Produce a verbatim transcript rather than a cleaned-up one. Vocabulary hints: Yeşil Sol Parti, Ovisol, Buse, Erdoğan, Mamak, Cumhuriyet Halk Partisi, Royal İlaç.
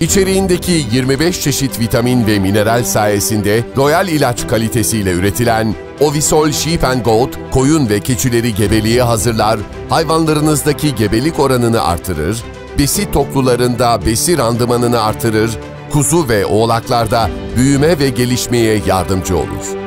İçeriğindeki yirmi beş çeşit vitamin ve mineral sayesinde Royal İlaç kalitesiyle üretilen Ovisol Sheep and Goat, koyun ve keçileri gebeliğe hazırlar, hayvanlarınızdaki gebelik oranını artırır, besi toklularında besi randımanını artırır, kuzu ve oğlaklarda büyüme ve gelişmeye yardımcı olur.